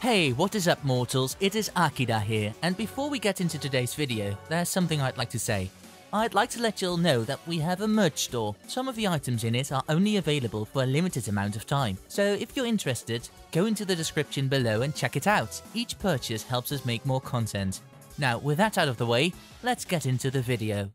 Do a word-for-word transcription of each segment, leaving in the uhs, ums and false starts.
Hey, what is up mortals, it is Akida here, and before we get into today's video, there's something I'd like to say. I'd like to let you all know that we have a merch store. Some of the items in it are only available for a limited amount of time, so if you're interested, go into the description below and check it out. Each purchase helps us make more content. Now, with that out of the way, let's get into the video.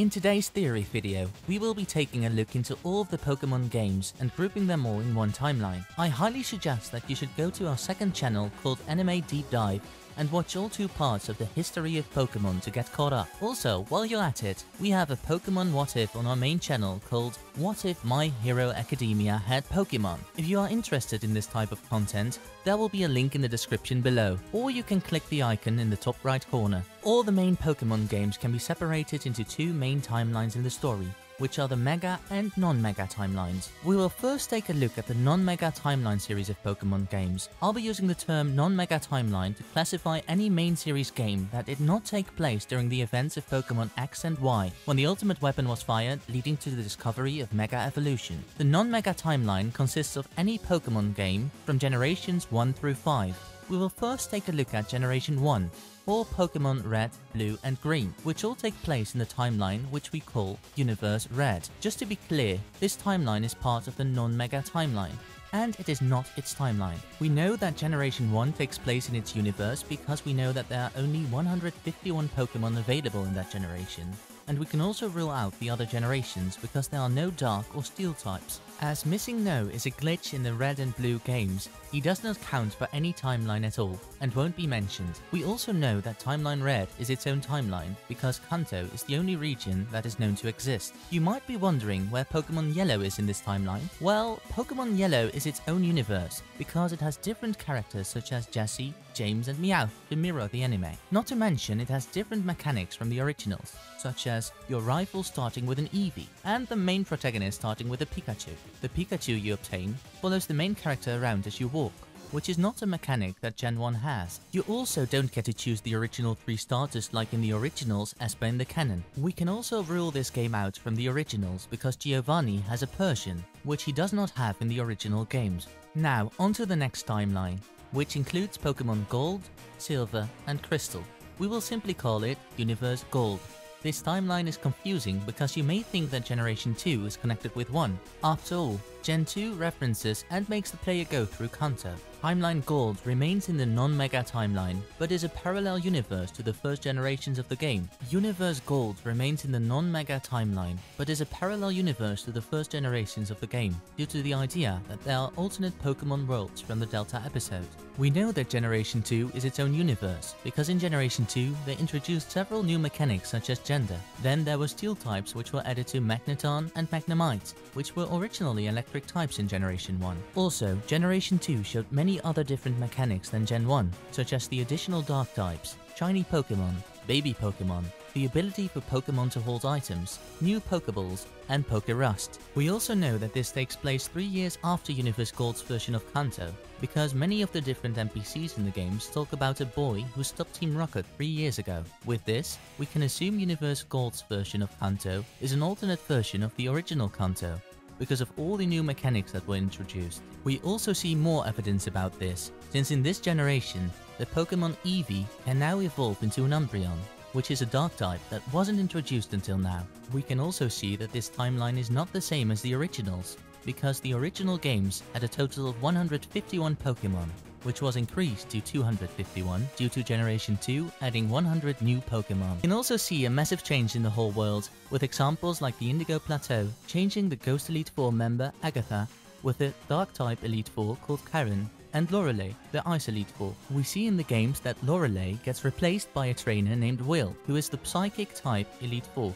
In today's theory video, we will be taking a look into all of the Pokemon games and grouping them all in one timeline. I highly suggest that you should go to our second channel called Anime Deep Dive and watch all two parts of the history of Pokemon to get caught up. Also, while you're at it, we have a Pokemon What If on our main channel called What If My Hero Academia Had Pokemon. If you are interested in this type of content, there will be a link in the description below, or you can click the icon in the top right corner. All the main Pokemon games can be separated into two main timelines in the story, which are the Mega and Non-Mega timelines. We will first take a look at the Non-Mega timeline series of Pokemon games. I'll be using the term Non-Mega timeline to classify any main series game that did not take place during the events of Pokemon X and Y, when the ultimate weapon was fired, leading to the discovery of Mega Evolution. The Non-Mega timeline consists of any Pokemon game from generations one through five. We will first take a look at Generation one, or Pokemon Red, Blue and Green, which all take place in the timeline which we call Universe Red. Just to be clear, this timeline is part of the Non-Mega timeline, and it is not its timeline. We know that Generation one takes place in its universe because we know that there are only one hundred fifty-one Pokemon available in that generation, and we can also rule out the other generations because there are no Dark or Steel types. As Missing No is a glitch in the Red and Blue games, he does not count for any timeline at all, and won't be mentioned. We also know that Timeline Red is its own timeline, because Kanto is the only region that is known to exist. You might be wondering where Pokemon Yellow is in this timeline. Well, Pokemon Yellow is its own universe, because it has different characters such as Jesse, James and Meowth to mirror the anime. Not to mention it has different mechanics from the originals, such as your rival starting with an Eevee, and the main protagonist starting with a Pikachu. The Pikachu you obtain follows the main character around as you walk, which is not a mechanic that Gen one has. You also don't get to choose the original three starters like in the originals Espa and the Cannon. We can also rule this game out from the originals because Giovanni has a Persian, which he does not have in the original games. Now onto the next timeline, which includes Pokemon Gold, Silver and Crystal. We will simply call it Universe Gold. This timeline is confusing because you may think that Generation two is connected with one. After all, Gen two references and makes the player go through Kanto. Timeline Gold remains in the Non-Mega timeline, but is a parallel universe to the first generations of the game. Universe Gold remains in the Non-Mega timeline, but is a parallel universe to the first generations of the game, due to the idea that there are alternate Pokemon worlds from the Delta episode. We know that Generation two is its own universe, because in Generation two they introduced several new mechanics such as gender. Then there were Steel types which were added to Magneton and Magnemite, which were originally electric types in Generation one. Also, Generation two showed many other different mechanics than Gen one, such as the additional Dark types, shiny Pokemon, baby Pokemon, the ability for Pokemon to hold items, new Pokeballs, and Pokerust. We also know that this takes place three years after Universe Gold's version of Kanto, because many of the different N P Cs in the games talk about a boy who stopped Team Rocket three years ago. With this, we can assume Universe Gold's version of Kanto is an alternate version of the original Kanto, because of all the new mechanics that were introduced. We also see more evidence about this, since in this generation, the Pokemon Eevee can now evolve into an Umbreon, which is a Dark type that wasn't introduced until now. We can also see that this timeline is not the same as the originals, because the original games had a total of one hundred fifty-one Pokemon, which was increased to two hundred fifty-one due to Generation two adding one hundred new Pokemon. You can also see a massive change in the whole world, with examples like the Indigo Plateau changing the Ghost Elite four member Agatha with a Dark-type Elite four called Karen, and Lorelei, the Ice Elite four. We see in the games that Lorelei gets replaced by a trainer named Will, who is the Psychic-type Elite four.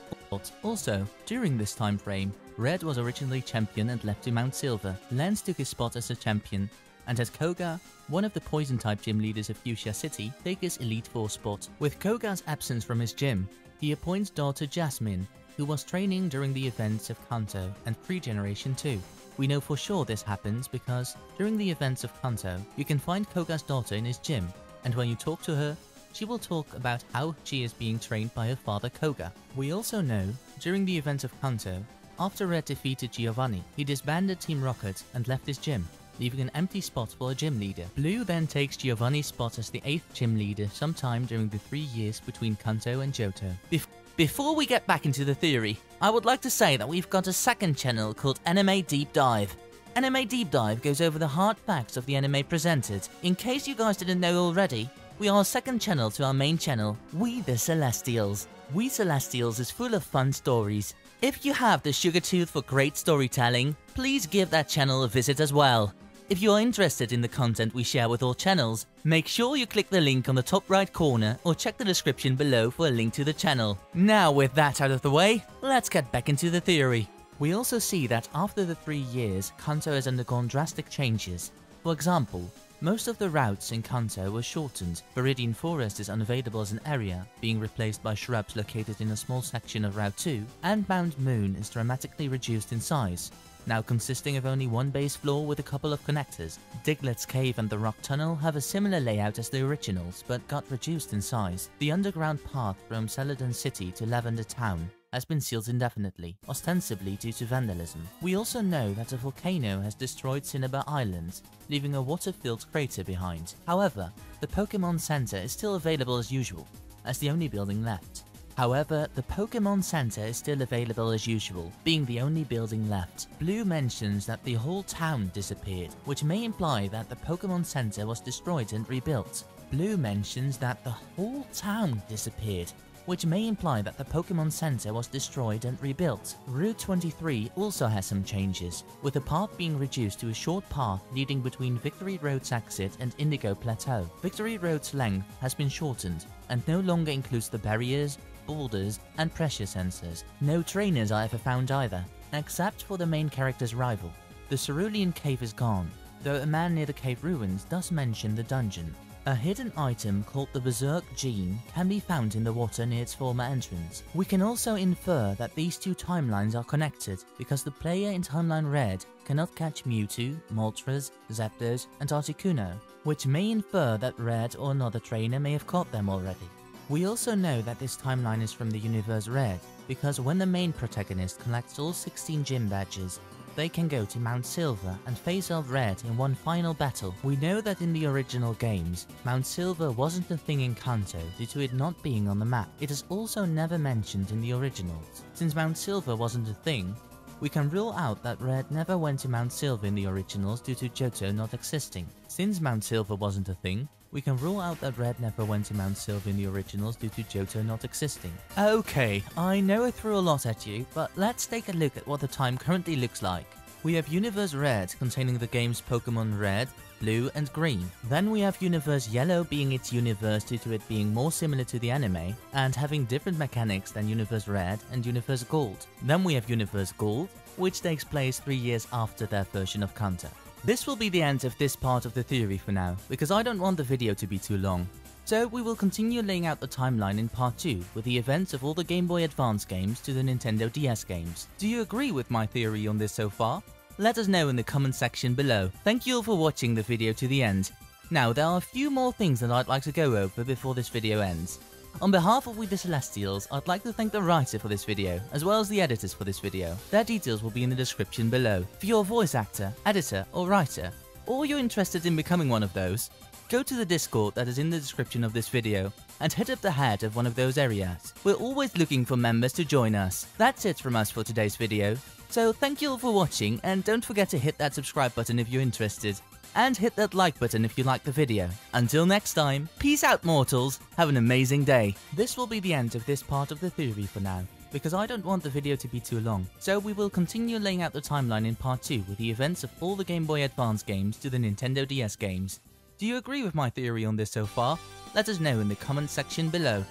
Also, during this time frame, Red was originally champion and left to Mount Silver. Lance took his spot as a champion, and has Koga, one of the Poison-type gym leaders of Fuchsia City, take his Elite four spot. With Koga's absence from his gym, he appoints daughter Jasmine, who was training during the events of Kanto and pre-Generation two. We know for sure this happens because, during the events of Kanto, you can find Koga's daughter in his gym, and when you talk to her, she will talk about how she is being trained by her father Koga. We also know, during the events of Kanto, after Red defeated Giovanni, he disbanded Team Rocket and left his gym, leaving an empty spot for a gym leader. Blue then takes Giovanni's spot as the eighth gym leader sometime during the three years between Kanto and Johto. Bef Before we get back into the theory, I would like to say that we've got a second channel called Anime Deep Dive. Anime Deep Dive goes over the hard facts of the anime presented. In case you guys didn't know already, we are a second channel to our main channel, We the Celestials. We Celestials is full of fun stories. If you have the sugar tooth for great storytelling, please give that channel a visit as well. If you are interested in the content we share with all channels, make sure you click the link on the top right corner or check the description below for a link to the channel. Now with that out of the way, let's get back into the theory. We also see that after the three years, Kanto has undergone drastic changes. For example, most of the routes in Kanto were shortened. Viridian Forest is unavailable as an area, being replaced by shrubs located in a small section of Route two, and Mount Moon is dramatically reduced in size, now consisting of only one base floor with a couple of connectors. Diglett's Cave and the Rock Tunnel have a similar layout as the originals, but got reduced in size. The underground path from Celadon City to Lavender Town has been sealed indefinitely, ostensibly due to vandalism. We also know that a volcano has destroyed Cinnabar Island, leaving a water-filled crater behind. However, the Pokémon Center is still available as usual, as the only building left. However, the Pokémon Center is still available as usual, being the only building left. Blue mentions that the whole town disappeared, which may imply that the Pokémon Center was destroyed and rebuilt. Blue mentions that the whole town disappeared, which may imply that the Pokémon Center was destroyed and rebuilt. Route twenty-three also has some changes, with the path being reduced to a short path leading between Victory Road's exit and Indigo Plateau. Victory Road's length has been shortened, and no longer includes the barriers, boulders, and pressure sensors. No trainers I ever found either, except for the main character's rival. The Cerulean Cave is gone, though a man near the cave ruins does mention the dungeon. A hidden item called the Berserk Gene can be found in the water near its former entrance. We can also infer that these two timelines are connected, because the player in Timeline Red cannot catch Mewtwo, Moltres, Zapdos, and Articuno, which may infer that Red or another trainer may have caught them already. We also know that this timeline is from the universe Red, because when the main protagonist collects all sixteen gym badges, they can go to Mount Silver and face off Red in one final battle. We know that in the original games, Mount Silver wasn't a thing in Kanto due to it not being on the map. It is also never mentioned in the originals. Since Mount Silver wasn't a thing, we can rule out that Red never went to Mount Silver in the originals due to Johto not existing. Since Mount Silver wasn't a thing, we can rule out that Red never went to Mount Silver in the originals due to Johto not existing. Okay, I know I threw a lot at you, but let's take a look at what the time currently looks like. We have Universe Red containing the game's Pokémon Red, Blue, and Green. Then we have Universe Yellow being its universe due to it being more similar to the anime and having different mechanics than Universe Red and Universe Gold. Then we have Universe Gold, which takes place three years after their version of Kanto. This will be the end of this part of the theory for now, because I don't want the video to be too long. So we will continue laying out the timeline in part two, with the events of all the Game Boy Advance games to the Nintendo D S games. Do you agree with my theory on this so far? Let us know in the comment section below. Thank you all for watching the video to the end. Now there are a few more things that I'd like to go over before this video ends. On behalf of We the Celestials, I'd like to thank the writer for this video, as well as the editors for this video. Their details will be in the description below. If you're a voice actor, editor, or writer, or you're interested in becoming one of those, go to the Discord that is in the description of this video, and hit up the head of one of those areas. We're always looking for members to join us. That's it from us for today's video, so thank you all for watching, and don't forget to hit that subscribe button if you're interested, and hit that like button if you like the video. Until next time, peace out mortals, have an amazing day. This will be the end of this part of the theory for now, because I don't want the video to be too long, so we will continue laying out the timeline in part two with the events of all the Game Boy Advance games to the Nintendo D S games. Do you agree with my theory on this so far? Let us know in the comment section below.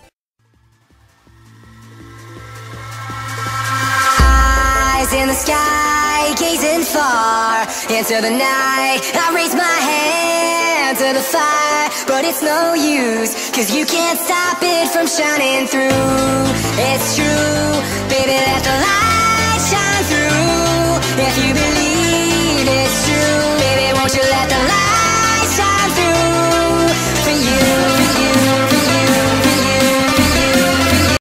Eyes in the sky, gazing far into the night. I raise my hand to the fire, but it's no use, cause you can't stop it from shining through. It's true, baby, let the light shine through. If you believe you let the light